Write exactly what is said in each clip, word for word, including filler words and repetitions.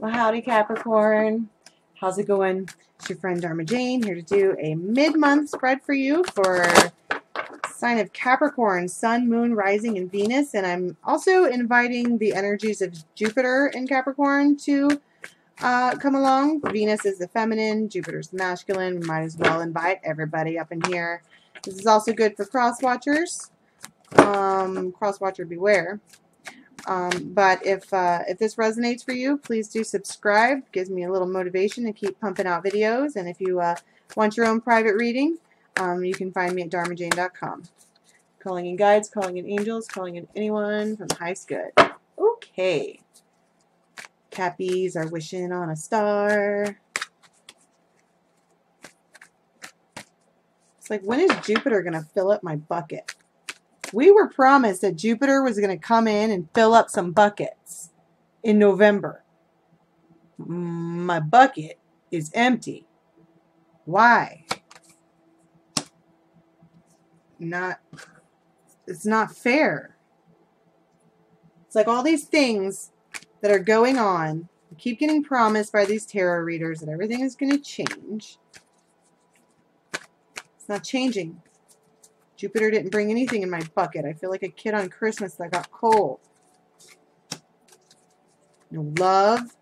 Well, howdy Capricorn. How's it going? It's your friend Dharma Jane here to do a mid-month spread for you for sign of Capricorn, Sun, Moon, Rising, and Venus. And I'm also inviting the energies of Jupiter in Capricorn to uh, come along. Venus is the feminine, Jupiter's the masculine. We might as well invite everybody up in here. This is also good for cross-watchers. Um, cross-watcher beware. Um, but if, uh, if this resonates for you, please do subscribe. It gives me a little motivation to keep pumping out videos. And if you uh, want your own private reading, Um, you can find me at dharma jane dot com. Calling in guides, calling in angels, calling in anyone from the highest good. Okay. Cappies are wishing on a star. It's like, when is Jupiter going to fill up my bucket? We were promised that Jupiter was going to come in and fill up some buckets in November. My bucket is empty. Why? Not, it's not fair. It's like all these things that are going on, we keep getting promised by these tarot readers that everything is going to change. It's not changing. Jupiter didn't bring anything in my bucket. I feel like a kid on Christmas that got cold. No love.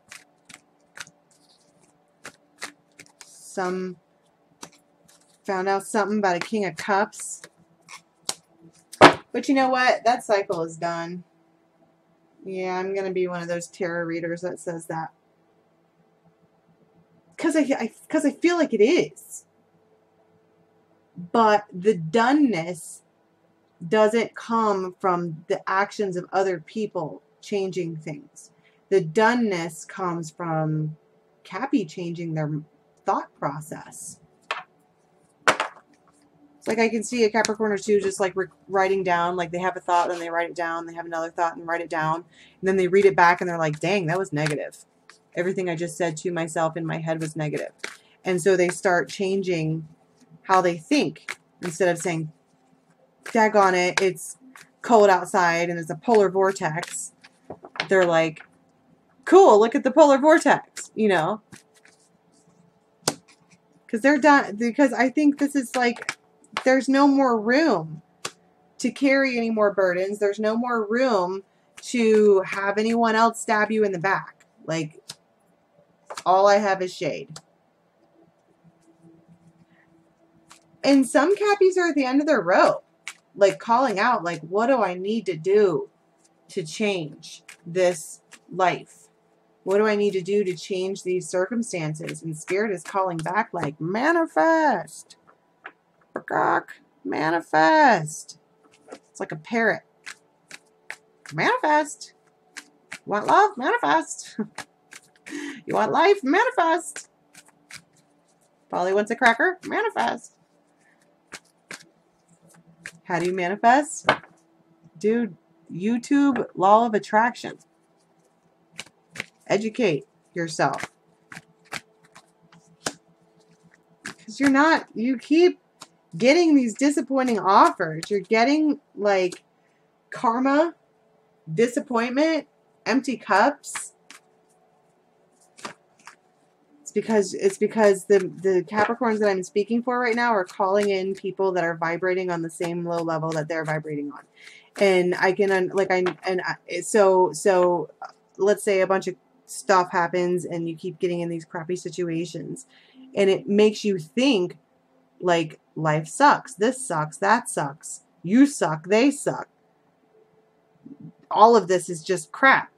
Some found out something about a King of Cups. But you know what? That cycle is done. Yeah, I'm going to be one of those tarot readers that says that. Because I, I, cause I feel like it is. But the doneness doesn't come from the actions of other people changing things. The doneness comes from Cappy changing their thought process. Like, I can see a Capricorn or two just like writing down, like they have a thought and they write it down, they have another thought and write it down, and then they read it back and they're like, dang, that was negative. Everything I just said to myself in my head was negative. And so they start changing how they think instead of saying, daggone it, it's cold outside and there's a polar vortex. They're like, cool, look at the polar vortex, you know? Because they're done, because I think this is like, there's no more room to carry any more burdens. There's no more room to have anyone else stab you in the back. Like, all I have is shade. And some Cappies are at the end of their rope, like calling out, like, what do I need to do to change this life? What do I need to do to change these circumstances? And Spirit is calling back, like, manifest. Manifest. It's like a parrot. Manifest. You want love? Manifest. You want life? Manifest. Polly wants a cracker? Manifest. How do you manifest? Dude, YouTube law of attraction. Educate yourself. Because you're not, you keep getting these disappointing offers. You're getting like karma, disappointment, empty cups. It's because it's because the the Capricorns that I'm speaking for right now are calling in people that are vibrating on the same low level that they're vibrating on. And I can like I and I, so so let's say a bunch of stuff happens and you keep getting in these crappy situations and it makes you think like, life sucks, this sucks, that sucks, you suck, they suck. All of this is just crap.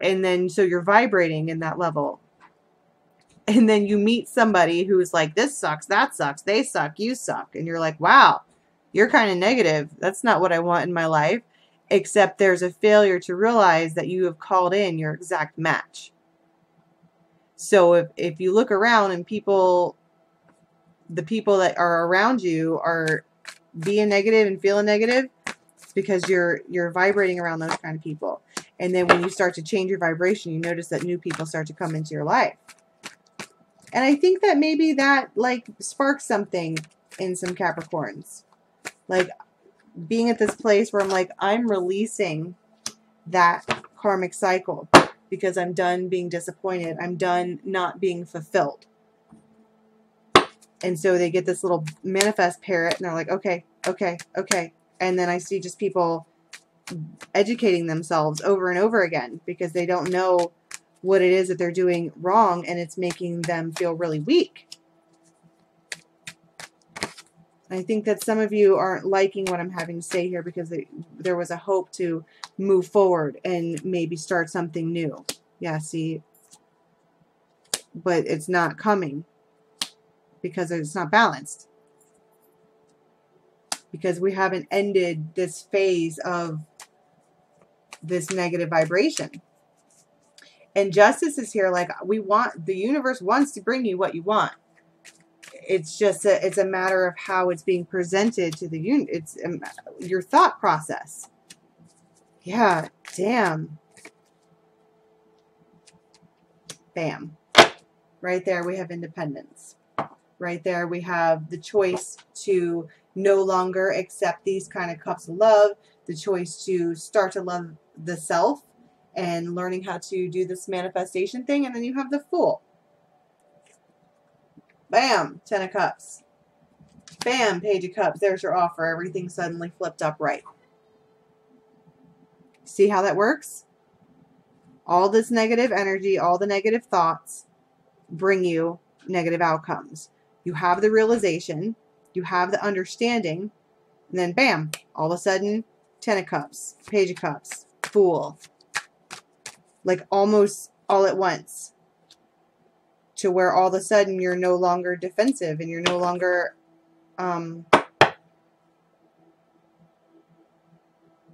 And then, so you're vibrating in that level. And then you meet somebody who's like, this sucks, that sucks, they suck, you suck. And you're like, wow, you're kind of negative. That's not what I want in my life. Except there's a failure to realize that you have called in your exact match. So if, if you look around and people... the people that are around you are being negative and feeling negative, it's because you're you're vibrating around those kind of people. And then when you start to change your vibration, you notice that new people start to come into your life. And I think that maybe that like sparks something in some Capricorns. Like being at this place where I'm like, I'm releasing that karmic cycle. because I'm done being disappointed. I'm done not being fulfilled. And so they get this little manifest parrot and they're like, okay, okay, okay. And then I see just people educating themselves over and over again because they don't know what it is that they're doing wrong, and it's making them feel really weak. I think that some of you aren't liking what I'm having to say here because they, there was a hope to move forward and maybe start something new. Yeah, see, but it's not coming because it's not balanced. Because we haven't ended this phase of this negative vibration. And justice is here. Like, we want, the universe wants to bring you what you want. It's just a, it's a matter of how it's being presented to the unit. It's um, your thought process. Yeah, damn. Bam. Right there we have independence. Right there we have the choice to no longer accept these kind of cups of love, the choice to start to love the self and learning how to do this manifestation thing. And then you have the Fool. Bam, Ten of Cups. Bam, Page of Cups. There's your offer. Everything suddenly flipped upright. See how that works? All this negative energy, all the negative thoughts bring you negative outcomes. You have the realization, you have the understanding, and then bam, all of a sudden, Ten of Cups, Page of Cups, Fool. Like almost all at once. To where all of a sudden you're no longer defensive and you're no longer um,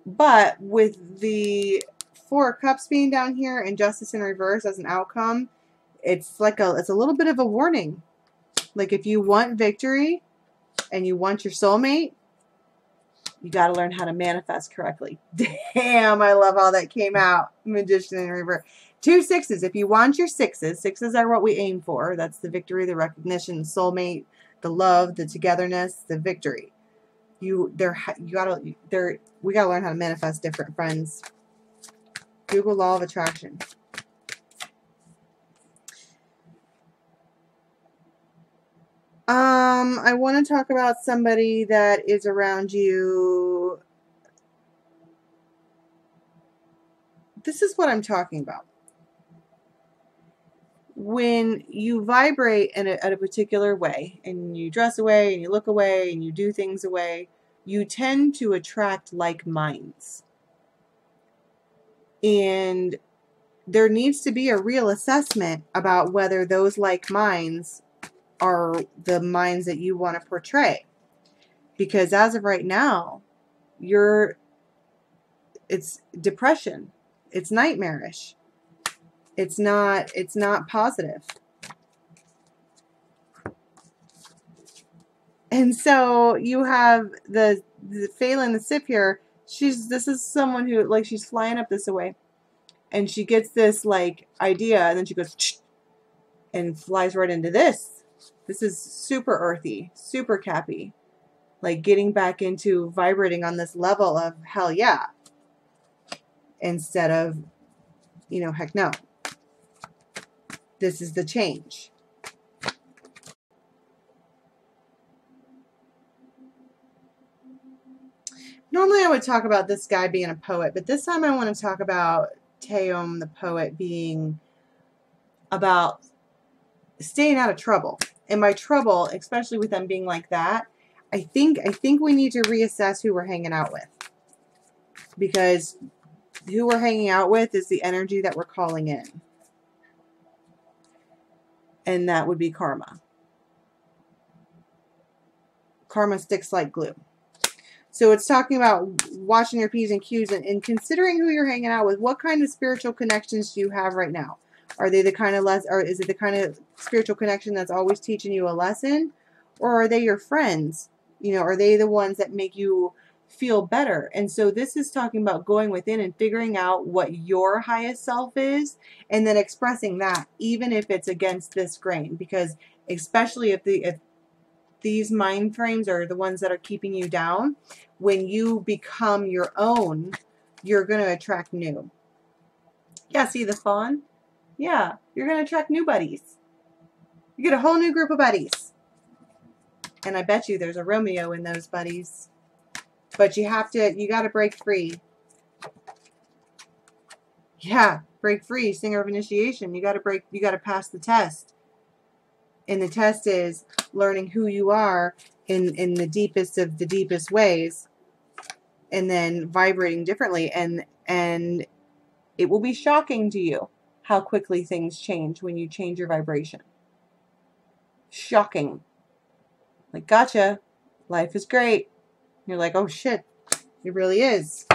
but with the Four of Cups being down here and Justice in reverse as an outcome, it's like a it's a little bit of a warning. Like, if you want victory and you want your soulmate, you got to learn how to manifest correctly. Damn, I love how that came out. Magician in reverse. Two sixes. If you want your sixes, sixes are what we aim for. That's the victory, the recognition, soulmate, the love, the togetherness, the victory. You, there, you gotta, there. We gotta learn how to manifest different, friends. Google law of attraction. Um, I want to talk about somebody that is around you. This is what I'm talking about. When you vibrate in a, at a particular way, and you dress away, and you look away, and you do things away, you tend to attract like minds. And there needs to be a real assessment about whether those like minds are the minds that you want to portray. Because as of right now, you're, it's depression. It's nightmarish. It's not, it's not positive. And so you have the, the Phelan the Sip here. She's, this is someone who, like, she's flying up this away. And she gets this, like, idea, and then she goes, and flies right into this. This is super earthy, super cappy. Like, getting back into vibrating on this level of hell yeah. Instead of, you know, heck no. This is the change. Normally I would talk about this guy being a poet, but this time I want to talk about Taeyong the poet being about staying out of trouble. And by trouble, especially with them being like that, I think, I think we need to reassess who we're hanging out with. Because who we're hanging out with is the energy that we're calling in. And that would be karma. Karma sticks like glue. So it's talking about watching your P's and Q's and, and considering who you're hanging out with. What kind of spiritual connections do you have right now? Are they the kind of less, or is it the kind of spiritual connection that's always teaching you a lesson? Or are they your friends? You know, are they the ones that make you feel better? And so this is talking about going within and figuring out what your highest self is, and then expressing that, even if it's against this grain, because especially if the if these mind frames are the ones that are keeping you down, when you become your own, you're going to attract new. Yeah, see the fawn? Yeah, you're going to attract new buddies. You get a whole new group of buddies. And I bet you there's a Romeo in those buddies. But you have to, you got to break free. Yeah, break free, Singer of Initiation. You got to break, you got to pass the test. And the test is learning who you are in, in the deepest of the deepest ways. And then vibrating differently. And, and it will be shocking to you how quickly things change when you change your vibration. Shocking. Like, gotcha. Life is great. You're like, oh shit, it really is.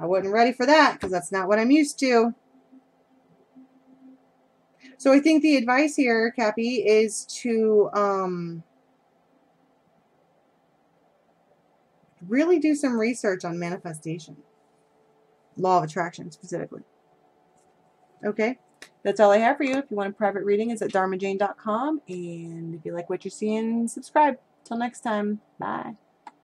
I wasn't ready for that because that's not what I'm used to. So I think the advice here, Cappy, is to um, really do some research on manifestation. Law of attraction specifically. Okay, that's all I have for you. If you want a private reading, it's at dharma jane dot com. And if you like what you're seeing, subscribe. Till next time, bye.